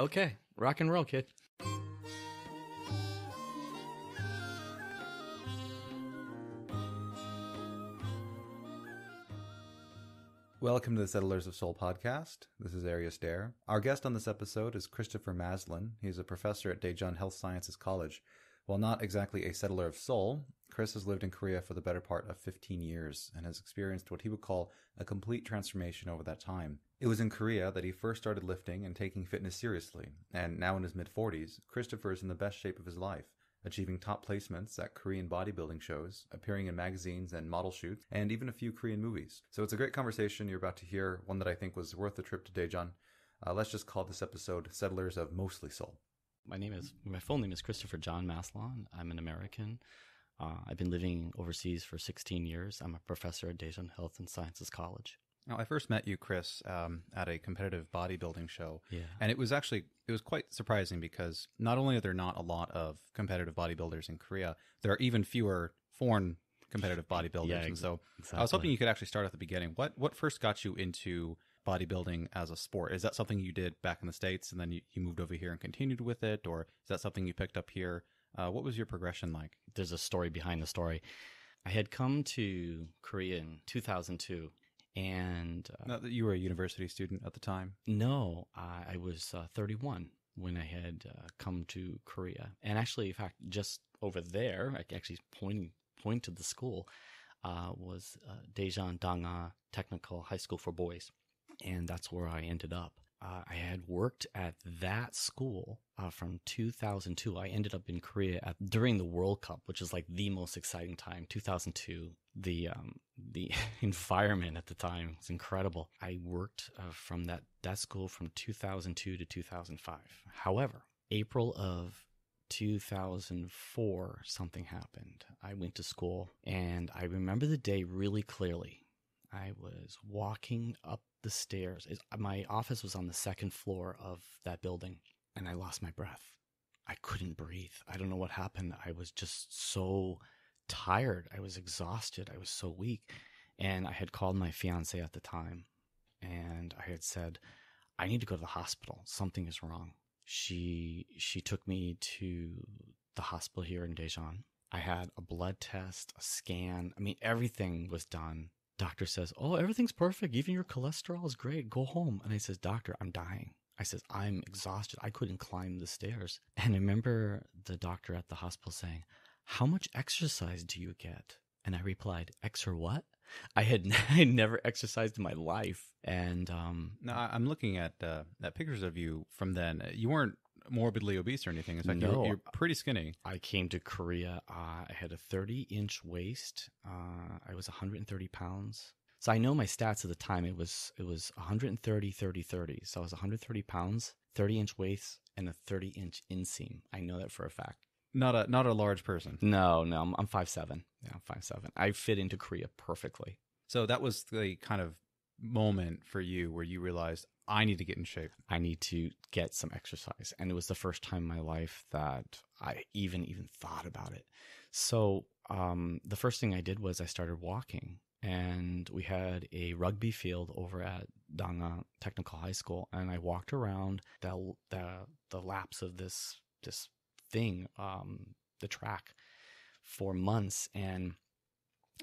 Okay, rock and roll, kid. Welcome to the Settlers of Seoul podcast. This is Arius Dare. Our guest on this episode is Christopher Maslon. He's a professor at Daejeon Health Sciences College. While not exactly a settler of Seoul, Chris has lived in Korea for the better part of 15 years and has experienced what he would call a complete transformation over that time. It was in Korea that he first started lifting and taking fitness seriously, and now in his mid-40s, Christopher is in the best shape of his life, achieving top placements at Korean bodybuilding shows, appearing in magazines and model shoots, and even a few Korean movies. So it's a great conversation you're about to hear, one that I think was worth the trip to Daejeon. Let's just call this episode Settlers of Mostly Seoul. My full name is Christopher John Maslon. I'm an American. I've been living overseas for 16 years. I'm a professor at Daejeon Health and Sciences College. Now, I first met you, Chris, at a competitive bodybuilding show. Yeah. And it was quite surprising because not only are there not a lot of competitive bodybuilders in Korea, there are even fewer foreign competitive bodybuilders. Yeah, and so exactly. I was hoping you could actually start at the beginning. What first got you into bodybuilding as a sport? Is that something you did back in the States and then you moved over here and continued with it? Or is that something you picked up here? What was your progression like? There's a story behind the story. I had come to Korea in 2002. And not that you were a university student at the time? No, I was 31 when I had come to Korea. And actually, in fact, just over there, I actually point to the school, was Daejeon Donga Technical High School for Boys. And that's where I ended up. I had worked at that school from 2002. I ended up in Korea during the World Cup, which is like the most exciting time, 2002. The environment at the time was incredible. I worked from that school from 2002 to 2005. However, April of 2004, something happened. I went to school and I remember the day really clearly. I was walking up the stairs. My office was on the second floor of that building, and I lost my breath. I couldn't breathe. I don't know what happened. I was just so tired. I was exhausted. I was so weak. And I had called my fiance at the time, and I had said, I need to go to the hospital. Something is wrong. She took me to the hospital here in Daejeon. I had a blood test, a scan. I mean, everything was done. Doctor says, oh, everything's perfect. Even your cholesterol is great. Go home. And I says, doctor, I'm dying. I says, I'm exhausted. I couldn't climb the stairs. And I remember the doctor at the hospital saying, how much exercise do you get? And I replied, ex or what? I had never exercised in my life. And now I'm looking at pictures of you from then. You weren't morbidly obese or anything. In fact, no, you're pretty skinny. I came to Korea. I had a 30-inch waist. I was 130 pounds. So I know my stats at the time. It was 130, 30, 30. So I was 130 pounds, 30-inch waist, and a 30-inch inseam. I know that for a fact. Not a large person. No, I'm 5'7". Yeah, I'm 5'7". I fit into Korea perfectly. So that was the kind of moment for you where you realized, I need to get in shape. I need to get some exercise. And it was the first time in my life that I even thought about it. So the first thing I did was I started walking. And we had a rugby field over at Danga Technical High School. And I walked around the laps of this thing, the track, for months. And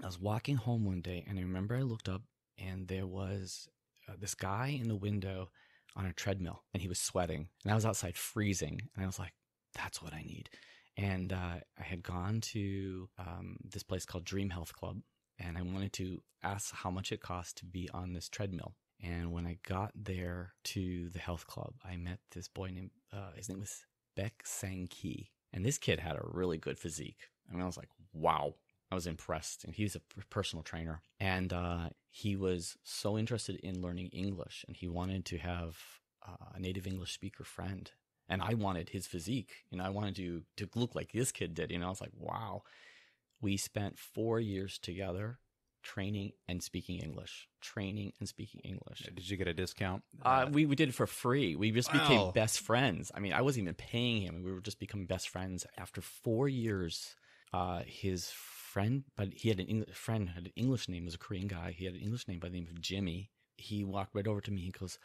I was walking home one day, and I remember I looked up, and there was this guy in the window on a treadmill, and he was sweating, and I was outside freezing, and I was like, that's what I need. And I had gone to this place called Dream Health Club, and I wanted to ask how much it cost to be on this treadmill. And when I got there to the health club, I met this boy named his name was Baek Sang-Ki. And this kid had a really good physique. I mean, I was like, wow. I was impressed. And he was a personal trainer. And he was so interested in learning English. And he wanted to have a native English speaker friend. And I wanted his physique. You know, I wanted to look like this kid did. You know, I was like, wow. We spent 4 years together training and speaking English. Did you get a discount? We did it for free. We just became best friends. I mean, I wasn't even paying him. We were just becoming best friends. After 4 years, his friend, but he had an English friend, had an English name. It was a Korean guy. He had an English name by the name of Jimmy. He walked right over to me. He goes,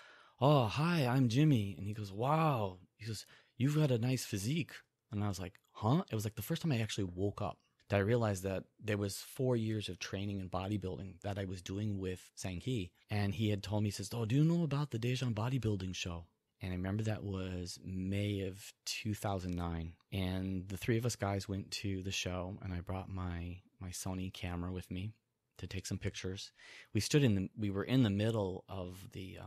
oh, hi, I'm Jimmy. And he goes, wow. He goes, you've got a nice physique. And I was like, huh? It was like the first time I actually woke up that I realized that there was 4 years of training in bodybuilding that I was doing with Sang-Ki. And he had told me, he says, oh, do you know about the Daejeon bodybuilding show? And I remember that was May of 2009. And the three of us guys went to the show, and I brought my Sony camera with me to take some pictures. We stood we were in the middle of the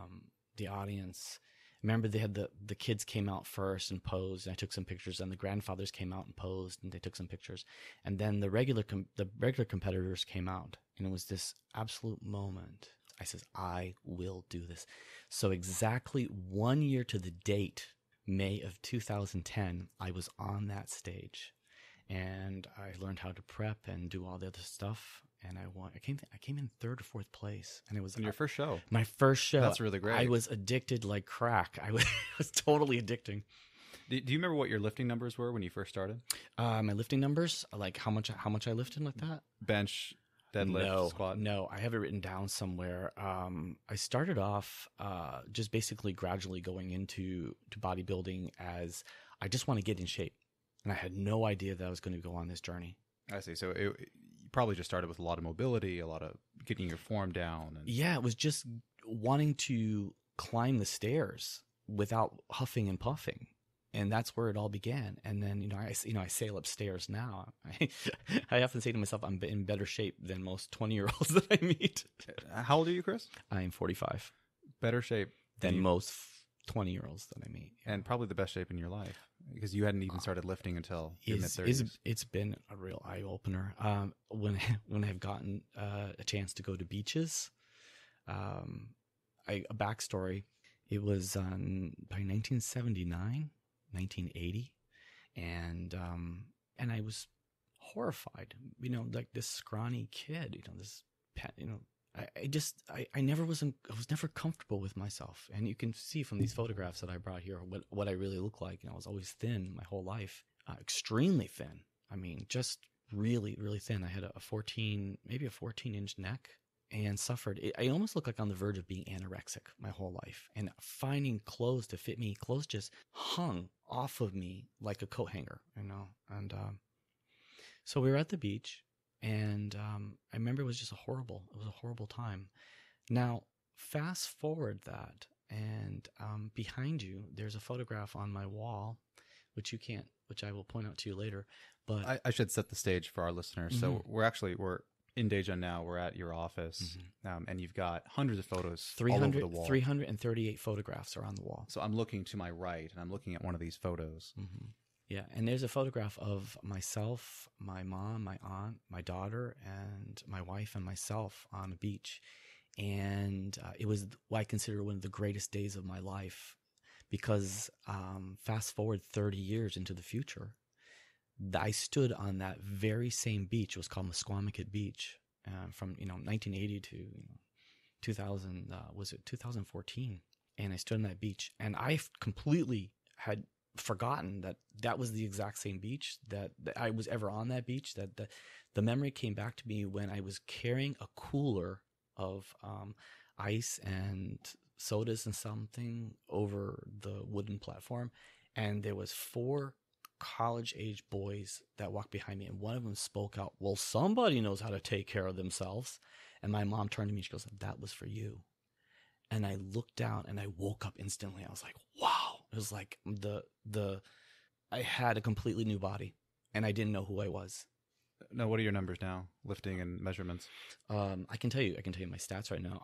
audience. Remember, they had the kids came out first and posed, and I took some pictures, and the grandfathers came out and posed, and they took some pictures, and then the regular competitors came out, and it was this absolute moment. I says, I will do this. So exactly 1 year to the date, May of 2010, I was on that stage, and I learned how to prep and do all the other stuff. And I won. I came in third or fourth place, and it was your first show. My first show. That's really great. I was addicted like crack. It was totally addicting. Do you remember what your lifting numbers were when you first started? My lifting numbers, like how much I lifted, like that. Bench, deadlift, squat. No, I have it written down somewhere. I started off just basically gradually going into bodybuilding as I just want to get in shape, and I had no idea that I was going to go on this journey. I see. So you probably just started with a lot of mobility, a lot of getting your form down. And... yeah, it was just wanting to climb the stairs without huffing and puffing, and that's where it all began. And then I sail upstairs now. I often say to myself, I'm in better shape than most 20-year-olds that I meet. How old are you, Chris? I am 45. Better shape than most 20-year-olds that I meet, and probably the best shape in your life. Because you hadn't even started lifting until your mid-30s. It's been a real eye-opener. When I've gotten a chance to go to beaches, a backstory, it was by 1979, 1980, and I was horrified. Like this scrawny kid. I was never comfortable with myself. And you can see from these photographs that I brought here what I really look like. I was always thin my whole life, extremely thin. I mean, just really, really thin. I had maybe a 14-inch neck, and suffered. I almost looked like on the verge of being anorexic my whole life. And finding clothes to fit me, clothes just hung off of me like a coat hanger, And so we were at the beach. And I remember it was a horrible time. Now, fast forward that, and behind you, there's a photograph on my wall, which I will point out to you later. But I should set the stage for our listeners. Mm-hmm. So we're in Daejeon now. We're at your office, mm-hmm. And you've got hundreds of photos all over the wall. 338 photographs are on the wall. So I'm looking to my right, and I'm looking at one of these photos. Mm-hmm. Yeah, and there's a photograph of myself, my mom, my aunt, my daughter, and my wife and myself on a beach. And it was what I consider one of the greatest days of my life, because fast forward 30 years into the future, I stood on that very same beach. It was called Musquamacut Beach, from 1980 to 2014. And I stood on that beach, and I completely had forgotten that was the exact same beach, that I was ever on that beach, that the memory came back to me when I was carrying a cooler of ice and sodas and something over the wooden platform, and there was 4 college-age boys that walked behind me, and one of them spoke out, well, somebody knows how to take care of themselves. And my mom turned to me, she goes, that was for you. And I looked down, and I woke up instantly. I was like, wow. It was like I had a completely new body, and I didn't know who I was. Now, what are your numbers now, lifting and measurements? I can tell you my stats right now.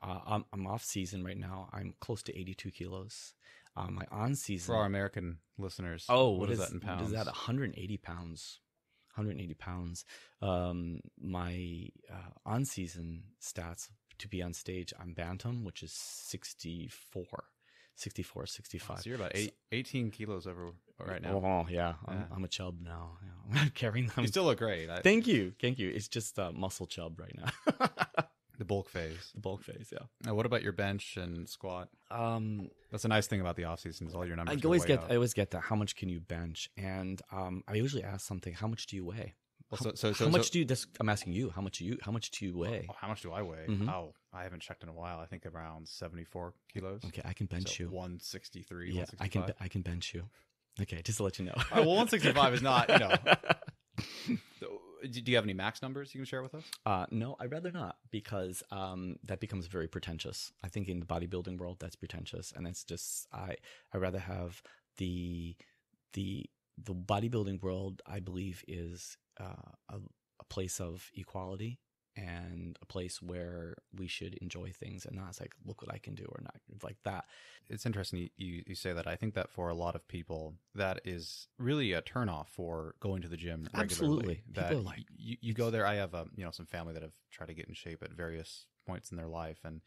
I'm off season right now. I'm close to 82 kilos. My on season, for our American listeners, what is that in pounds? Is that 180 pounds? 180 pounds. My on season stats to be on stage, I'm bantam, which is 64. 64, 65. So you're about 18 kilos over right now. Oh, yeah. I'm a chub now. I'm carrying them. You still look great. Thank you. It's just muscle chub right now. The bulk phase. The bulk phase, yeah. Now, what about your bench and squat? That's a nice thing about the off-season is all your numbers. I always get that. How much can you bench? And I usually ask something, how much do you weigh? Well, I'm asking you, how much do you weigh? How much do I weigh? Mm-hmm. Oh, I haven't checked in a while. I think around 74 kilos. Okay, I can bench you. 163, yeah, 165. I can bench you. Okay, just to let you know. All right, well, 165 is not, you know. So, do you have any max numbers you can share with us? No, I'd rather not, because that becomes very pretentious. I think in the bodybuilding world, that's pretentious. And it's just, I'd rather have the bodybuilding world, I believe, is a place of equality and a place where we should enjoy things and not it's like, look what I can do or not like that. It's interesting you say that. I think that for a lot of people, that is really a turnoff for going to the gym regularly. Absolutely. That people are like, you go there. I have some family that have tried to get in shape at various points in their life, and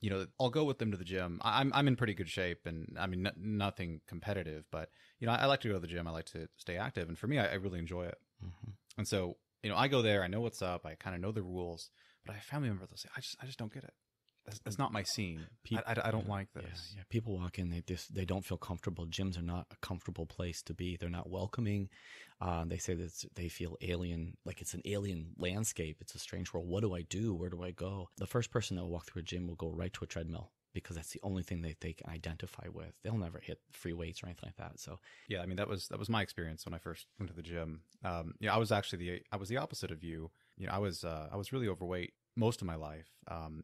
you know, I'll go with them to the gym. I'm in pretty good shape, and I mean nothing competitive, but you know, I like to go to the gym. I like to stay active, and for me, I really enjoy it. Mm-hmm. And so, you know, I go there, I know what's up, I kind of know the rules, but I have family members that say, I just don't get it. That's not my scene. I don't like this. Yeah. People walk in, they don't feel comfortable. Gyms are not a comfortable place to be. They're not welcoming. They say that they feel alien, like it's an alien landscape. It's a strange world. What do I do? Where do I go? The first person that will walk through a gym will go right to a treadmill, because that's the only thing that they can identify with. They'll never hit free weights or anything like that. So yeah, I mean, that was my experience when I first went to the gym. I was the opposite of you. You know, I was really overweight most of my life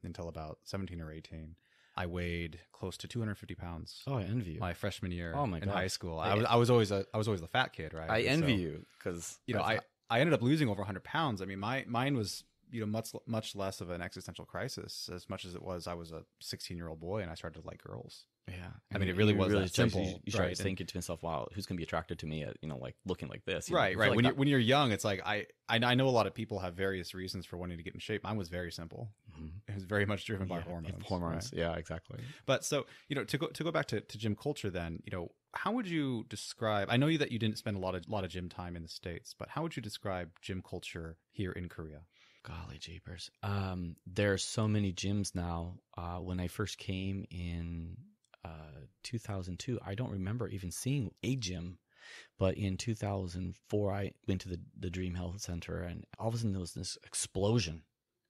until about 17 or 18. I weighed close to 250 pounds. Oh, I envy you. My freshman year in high school, I was always the fat kid, right? I envy you because you know I ended up losing over 100 pounds. I mean, mine was, you know, much less of an existential crisis as much as it was I was a 16-year-old boy and I started to like girls. Yeah, I mean, it really was really that simple. You start thinking to yourself, "Wow, who's going to be attracted to me? At, you know, like looking like this." You right, know, right. Like when you're young, it's like I know a lot of people have various reasons for wanting to get in shape. Mine was very simple. Mm-hmm. It was very much driven by hormones. Hormones, right? Yeah, exactly. But so, you know, to go back to gym culture, then, you know, how would you describe? I know that you didn't spend a lot of gym time in the States, but how would you describe gym culture here in Korea? Golly jeepers. There are so many gyms now. When I first came in 2002, I don't remember even seeing a gym, but in 2004, I went to the Dream Health Center, and all of a sudden there was this explosion,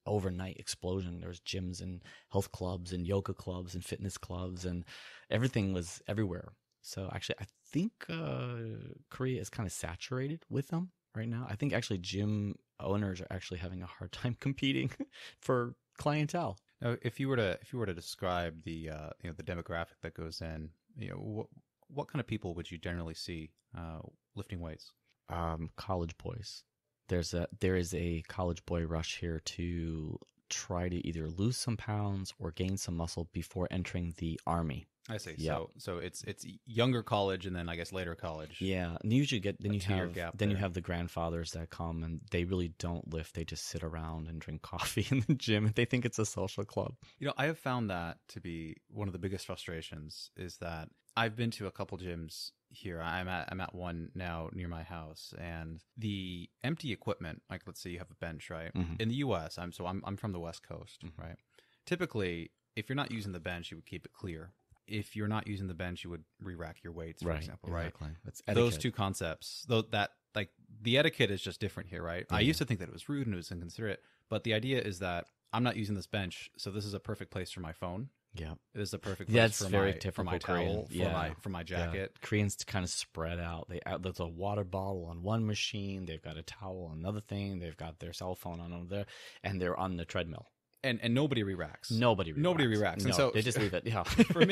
overnight explosion. There was gyms and health clubs and yoga clubs and fitness clubs, and everything was everywhere. So actually, I think Korea is kind of saturated with them right now. I think actually gym owners are actually having a hard time competing for clientele. Now, if you were to describe the you know, the demographic that goes in, you know, what kind of people would you generally see lifting weights? College boys. There is a college boy rush here to try to either lose some pounds or gain some muscle before entering the army. I see. Yep. So it's younger college, and then I guess later college. Yeah. And usually you have the grandfathers that come, and they really don't lift. They just sit around and drink coffee in the gym, and they think it's a social club. You know, I have found that to be one of the biggest frustrations, is that I've been to a couple gyms here. I'm at one now near my house, and the empty equipment, like let's say you have a bench, right? Mm-hmm. In the US, I'm from the West Coast, mm-hmm. right? Typically, if you're not using the bench, you would keep it clear. If you're not using the bench, you would re-rack your weights, for example, exactly. Right? That's etiquette. Those two concepts, though, that like the etiquette is just different here, right? Yeah. I used to think that it was rude and it was inconsiderate, but the idea is that I'm not using this bench, so this is a perfect place for my phone. Yeah, it is a perfect place for my jacket. Yeah. Koreans kind of spread out. There's a water bottle on one machine. They've got a towel on another thing. They've got their cell phone on over there, and they're on the treadmill. And nobody re-racks. Nobody re-racks. And so they just leave it. Yeah. for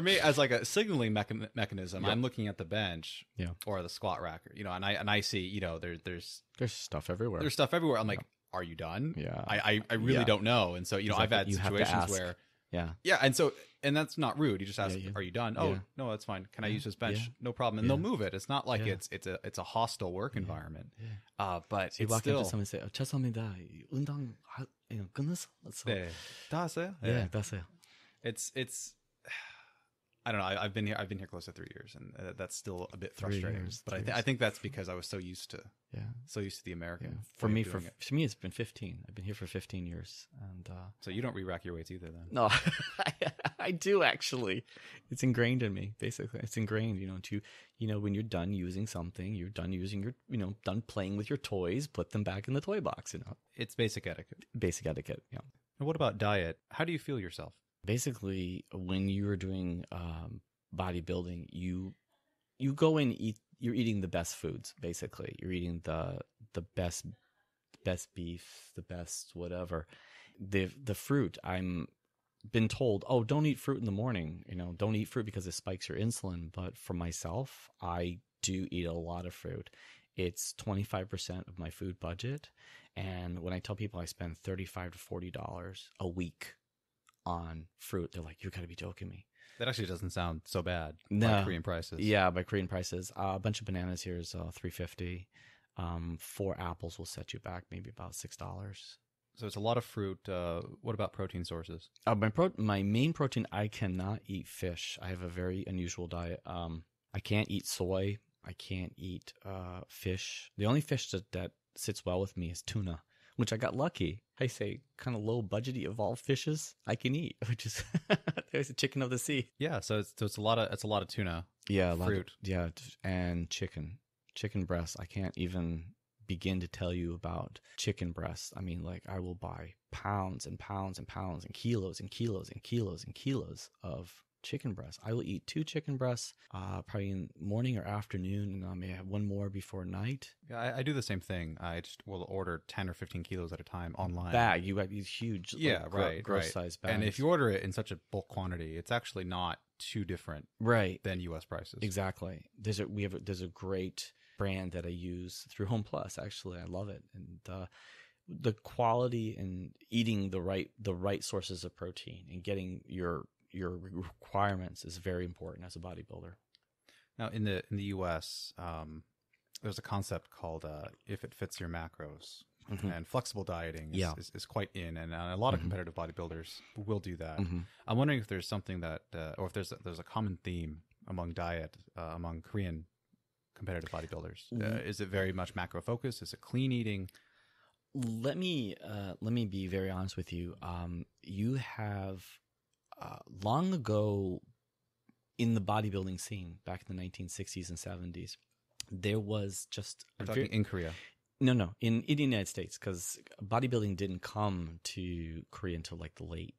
me, as like a signaling mechanism, yep. I'm looking at the bench or the squat rack, you know, and I see, you know, there's stuff everywhere. There's stuff everywhere. I'm like, are you done? Yeah. I really don't know. And so, you know, exactly. I've had situations where and that's not rude. You just ask, are you done? Oh, no, that's fine. Can I use this bench? No problem. And they'll move it. It's not like it's a hostile work environment. Yeah. But so you walk into someone and say, "Oh, 죄송합니다. 운동 끊었어?" 다 하세요? Yeah, 다 하세요. It's I don't know. I've been here close to 3 years, and that's still a bit frustrating. But I think that's because I was so used to the American. Yeah. For me, it's been 15. I've been here for 15 years, and so you don't re-rack your weights either, then? No, I do actually. It's ingrained in me. Basically, it's ingrained. You know, when you're done using something, you're done using your, you know, done playing with your toys, put them back in the toy box. You know, it's basic etiquette. Yeah. And what about diet? How do you feel yourself? Basically, when you were doing bodybuilding, you go and eat. You're eating the best foods, basically. You're eating the best beef, the best whatever. The fruit. I'm been told, oh, don't eat fruit in the morning. You know, don't eat fruit because it spikes your insulin. But for myself, I do eat a lot of fruit. It's 25% of my food budget. And when I tell people I spend $35 to $40 a week on fruit, they're like, you got to be joking me. That actually doesn't sound so bad. No. By Korean prices. Yeah, by Korean prices. A bunch of bananas here is $3.50. 4 apples will set you back maybe about $6. So it's a lot of fruit. What about protein sources? My main protein, I cannot eat fish. I have a very unusual diet. I can't eat soy. I can't eat fish. The only fish that sits well with me is tuna, which I got lucky. I say kind of low budgety of all fishes I can eat, which is there's a chicken of the sea. Yeah, so it's a lot of tuna. Yeah, fruit. Yeah, and chicken breasts. I can't even begin to tell you about chicken breasts. I mean, like, I will buy pounds and pounds and pounds and kilos and kilos and kilos and kilos of chicken breasts. I will eat 2 chicken breasts probably in morning or afternoon, and I may have one more before night. Yeah, I do the same thing. I just will order 10 or 15 kilos at a time online. Bag. You have these huge, yeah, like, right, gross right. size bags. And if you order it in such a bulk quantity, it's actually not too different right. than U.S. prices. Exactly. There's a great brand that I use through Home Plus. Actually, I love it. And the quality and eating the right sources of protein and getting your requirements is very important as a bodybuilder. Now, in the U.S., there's a concept called if it fits your macros, mm-hmm. and flexible dieting is quite in, and a lot of mm-hmm. competitive bodybuilders will do that. Mm-hmm. I'm wondering if there's something that, or if there's a common theme among diet among Korean competitive bodybuilders. Mm-hmm. Is it very much macro focused? Is it clean eating? Let me be very honest with you. You have. Long ago in the bodybuilding scene, back in the 1960s and 70s, there was just... I'm talking in Korea. No, in the United States, because bodybuilding didn't come to Korea until like the late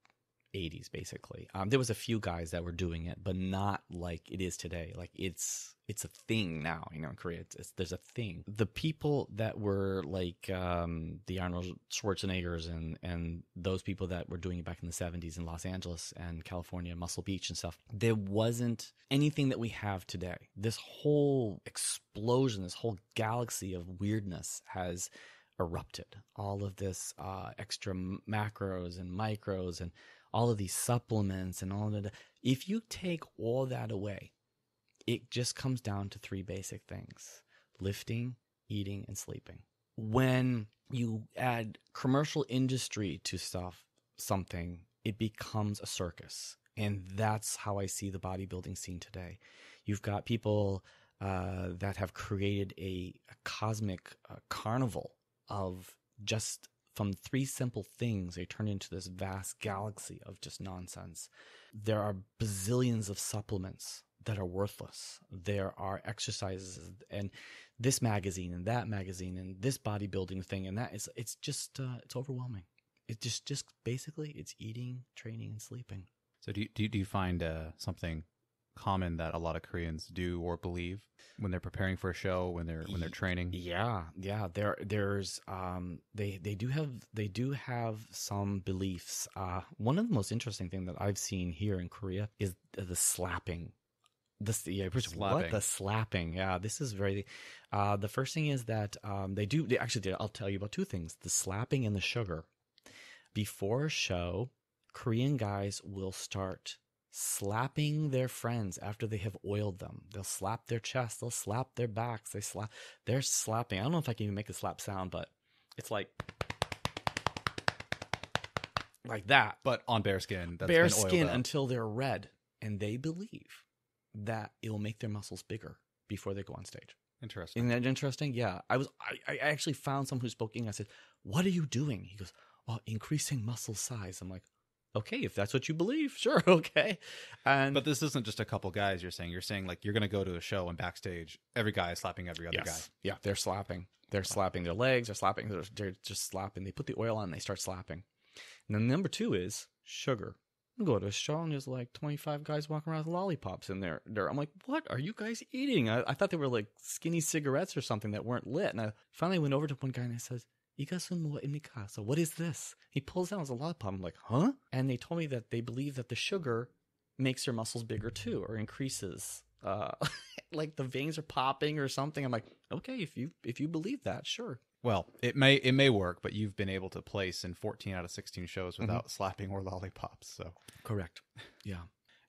80s, basically. There was a few guys that were doing it, but not like it is today. Like, it's a thing now, you know, in Korea. There's a thing. The people that were like the Arnold Schwarzeneggers and those people that were doing it back in the 70s in Los Angeles and California, Muscle Beach and stuff, there wasn't anything that we have today. This whole explosion, this whole galaxy of weirdness has erupted. All of this extra macros and micros and all of these supplements and all of that. If you take all that away, it just comes down to 3 basic things: lifting, eating, and sleeping. When you add commercial industry to something, it becomes a circus. And that's how I see the bodybuilding scene today. You've got people that have created a cosmic carnival of just from 3 simple things, they turn into this vast galaxy of just nonsense. There are bazillions of supplements that are worthless. There are exercises and this magazine and that magazine and this bodybuilding thing and that. It's just it's overwhelming. It just basically it's eating, training, and sleeping. So do you find something common that a lot of Koreans do or believe when they're preparing for a show, when they're training? Yeah. There's they do have some beliefs. One of the most interesting thing that I've seen here in Korea is the slapping. The slapping. Yeah, this is very. The first thing is that they actually did. I'll tell you about 2 things: the slapping and the sugar. Before a show, Korean guys will start slapping their friends after they have oiled them. They'll slap their chest. They'll slap their backs. They're slapping. I don't know if I can even make the slap sound, but it's like that. But on bare skin. That's bare skin until they're red, and they believe that it will make their muscles bigger before they go on stage. Interesting. Isn't that interesting? Yeah. I actually found someone who spoke English. I said, "What are you doing?" He goes, "Oh, increasing muscle size." I'm like, okay, if that's what you believe, sure, okay. But this isn't just a couple guys you're saying. You're saying, like, you're going to go to a show and backstage, every guy is slapping every other guy. Yeah, they're slapping. They're slapping their legs. They're slapping. They're just slapping. They put the oil on and they start slapping. And then number two is sugar. I go to a shop and there's like 25 guys walking around with lollipops in there. I'm like, what are you guys eating? I thought they were like skinny cigarettes or something that weren't lit. And I finally went over to one guy and I said, what is this? He pulls out his lollipop. I'm like, huh? And they told me that they believe that the sugar makes your muscles bigger too, or increases. Like the veins are popping or something. I'm like, okay, if you believe that, sure. Well, it may work, but you've been able to place in 14 out of 16 shows without slapping or lollipops. So correct. Yeah.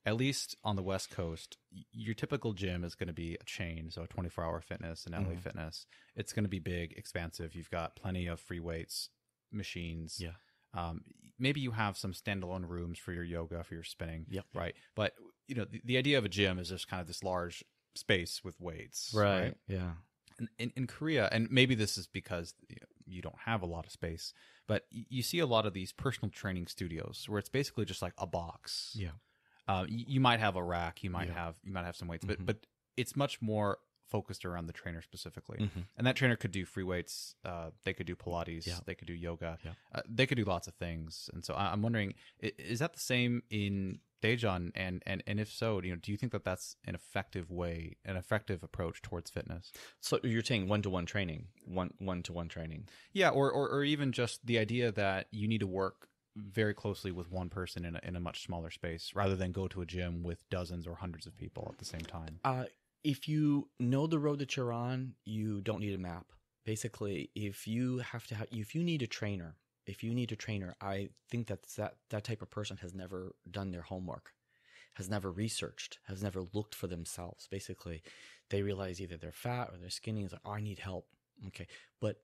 At least on the West Coast, your typical gym is going to be a chain, so 24-hour Fitness and LA Fitness. It's going to be big, expansive. You've got plenty of free weights, machines. Yeah. Maybe you have some standalone rooms for your yoga, for your spinning, right? But you know, the idea of a gym is just kind of this large space with weights, right? Yeah. In Korea, and maybe this is because you don't have a lot of space, but you see a lot of these personal training studios where it's basically just like a box. Yeah. You might have a rack, you might have some weights, but it's much more focused around the trainer specifically. And that trainer could do free weights, they could do Pilates, they could do yoga, they could do lots of things. And so I'm wondering, is that the same in Daejeon? And if so, do you think that that's an effective way, an effective approach towards fitness? So you're saying one-to-one training? Yeah, or even just the idea that you need to work very closely with one person in a much smaller space rather than go to a gym with dozens or hundreds of people at the same time. If you know the road that you're on, you don't need a map. Basically, if you need a trainer, I think that type of person has never done their homework, has never researched, has never looked for themselves. Basically, they realize either they're fat or they're skinny. It's like, oh, I need help. Okay, but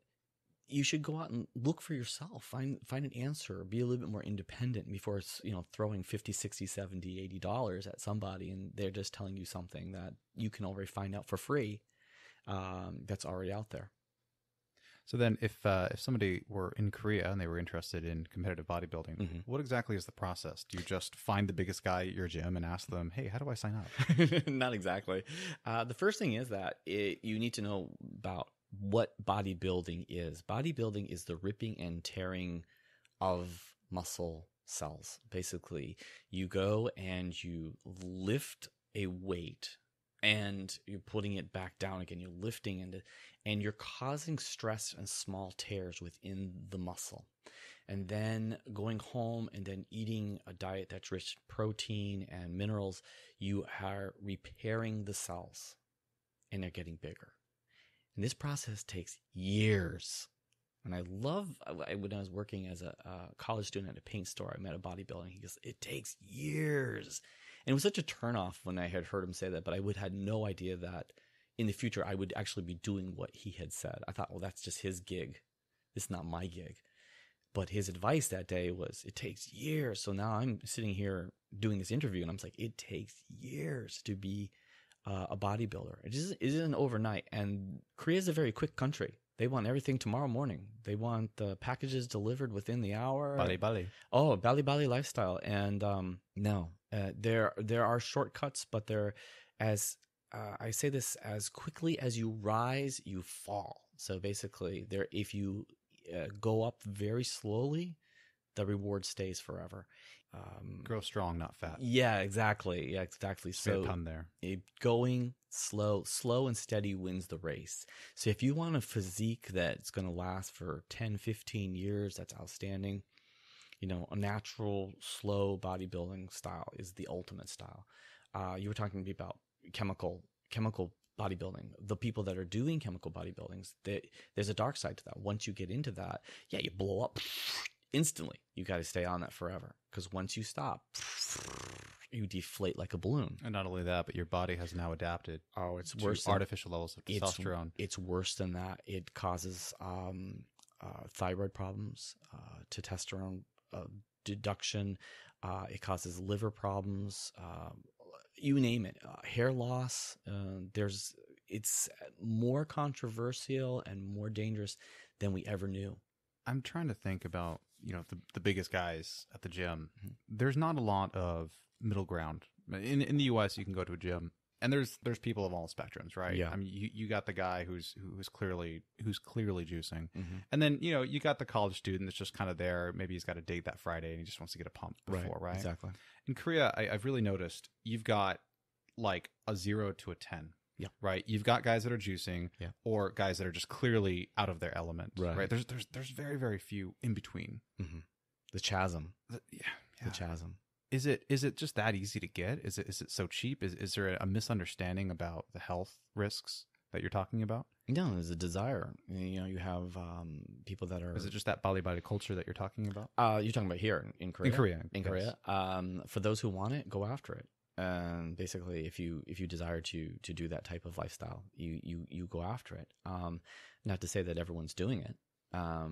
you should go out and look for yourself. Find an answer. Be a little bit more independent before it's, throwing $50, $60, $70, $80 at somebody and they're just telling you something that you can already find out for free. That's already out there. So then, if somebody were in Korea and they were interested in competitive bodybuilding, what exactly is the process? Do you just find the biggest guy at your gym and ask them, "Hey, how do I sign up?" Not exactly. The first thing is that you need to know about what bodybuilding is. Bodybuilding is the ripping and tearing of muscle cells. Basically, you go and you lift a weight and you're putting it back down again. You're lifting and you're causing stress and small tears within the muscle. And then going home and then eating a diet that's rich in protein and minerals, you are repairing the cells and they're getting bigger. And this process takes years. And when I was working as a college student at a paint store, I met a bodybuilder and he goes, it takes years. And it was such a turnoff when I had heard him say that, but I had no idea that in the future I would actually be doing what he had said. I thought, well, that's just his gig. It's not my gig. But his advice that day was, it takes years. So now I'm sitting here doing this interview and I'm like, it takes years to be a bodybuilder. It isn't overnight. And Korea is a very quick country. They want everything tomorrow morning. They want the packages delivered within the hour. Bali. Oh, Bali lifestyle. And there are shortcuts, but I say this, as quickly as you rise, you fall. So basically, if you go up very slowly, the reward stays forever. Grow strong, not fat. Yeah, exactly. Yeah, exactly. So pun there. Going slow and steady wins the race. So if you want a physique that's going to last for 10, 15 years, that's outstanding. A natural, slow bodybuilding style is the ultimate style. You were talking to me about chemical bodybuilding. The people that are doing chemical bodybuildings, there's a dark side to that. Once you get into that, you blow up instantly. You got to stay on that forever, because once you stop, you deflate like a balloon. And not only that, but your body has now adapted. Oh, it's worse. Artificial levels of testosterone. It's worse than that. It causes thyroid problems, testosterone deduction. It causes liver problems. You name it. Hair loss. It's more controversial and more dangerous than we ever knew. I'm trying to think about, the biggest guys at the gym. There's not a lot of middle ground. In the U.S., you can go to a gym And there's people of all spectrums, right? Yeah. I mean, you got the guy who's clearly juicing, mm-hmm. and then you got the college student that's just kind of there. Maybe he's got a date that Friday and he just wants to get a pump before, right? Exactly. In Korea, I've really noticed you've got like a 0 to a 10. Yeah. Right. You've got guys that are juicing, yeah. or guys that are just clearly out of their element. Right. There's very, very few in between. Mm-hmm. The chasm. The chasm. Is it just that easy to get? Is it so cheap? Is there a misunderstanding about the health risks that you're talking about? No, there's a desire. You have people that are. Is it just that body culture that you're talking about? You're talking about here in Korea. In Korea. For those who want it, go after it. Basically, if you desire to do that type of lifestyle, you go after it. Not to say that everyone's doing it,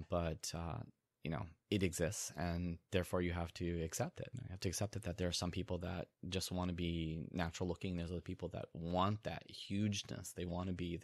but. It exists, and therefore you have to accept it. You have to accept it that there are some people that just want to be natural looking. There's other people that want that hugeness. They want to be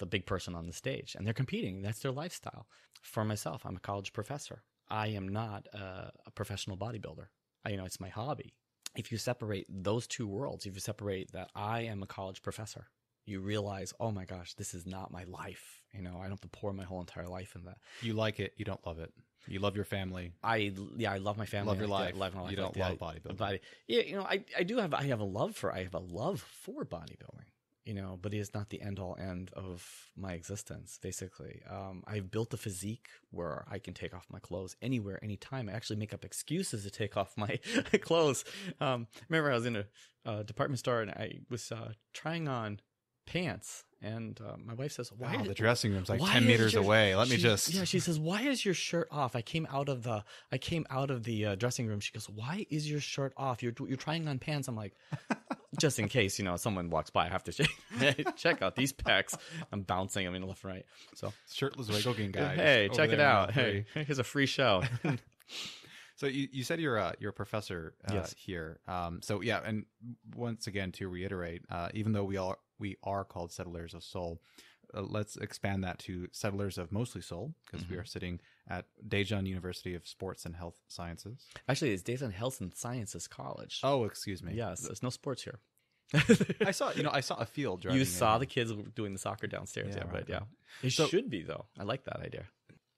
the big person on the stage, and they're competing. That's their lifestyle. For myself, I'm a college professor. I am not a professional bodybuilder. It's my hobby. If you separate those two worlds, if you separate that I am a college professor, you realize, oh my gosh, this is not my life. I don't have to pour my whole entire life in that. You like it. You don't love it. You love your family. I love my family. Love your life. You don't love bodybuilding. Yeah, I have a love for bodybuilding, but it is not the end all end of my existence, basically. I've built a physique where I can take off my clothes anywhere, anytime. I actually make up excuses to take off my clothes. Remember I was in a department store and I was trying on pants, and my wife says, "Why?" Oh, the dressing room's like 10 meters away. She says, "Why is your shirt off?" I came out of the dressing room. She goes, "Why is your shirt off? You're trying on pants." I'm like, just in case, someone walks by, I have to check out these pecs. I'm bouncing them in left and right. So shirtless wiggling guy. Hey, check it out. Hey, here's a free show. So you said you're a professor yes. here. So yeah, and once again to reiterate, even though we are called Settlers of Seoul, let's expand that to Settlers of mostly Seoul, because mm-hmm. we are sitting at Daejeon University of Sports and Health Sciences. Actually, it's Daejeon Health and Sciences College. Oh, excuse me. Yes, there's no sports here. I saw a field. You saw the kids doing the soccer downstairs. Yeah, right. Yeah. It should be though. I like that idea.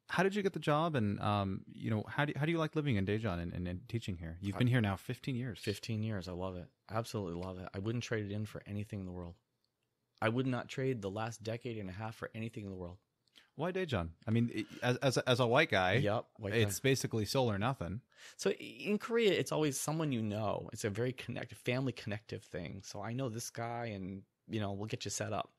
How did you get the job, and how do you like living in Daejeon and teaching here? You've been here now 15 years. 15 years. I love it. Absolutely love it. I wouldn't trade it in for anything in the world. I would not trade the last decade and a half for anything in the world. Why Daejeon? I mean, as a white guy, it's basically Seoul or nothing. So in Korea, it's always someone you know. It's a very family connective thing. So I know this guy, and we'll get you set up,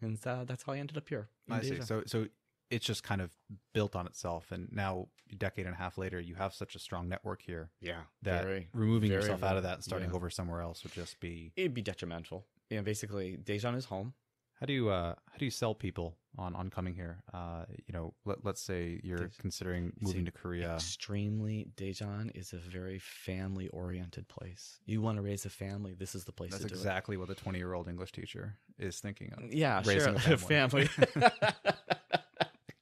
and that's how I ended up here. I see. So. It's just kind of built on itself, and now a decade and a half later, you have such a strong network here. Yeah, that removing yourself out of that and starting over somewhere else would just be it'd be detrimental. Yeah, basically, Daejeon is home. How do you sell people on coming here? Let's say you're considering moving to Korea. Extremely, Daejeon is a very family oriented place. You want to raise a family, this is the place. That's exactly what the 20-year-old English teacher is thinking of. Yeah, raising a family.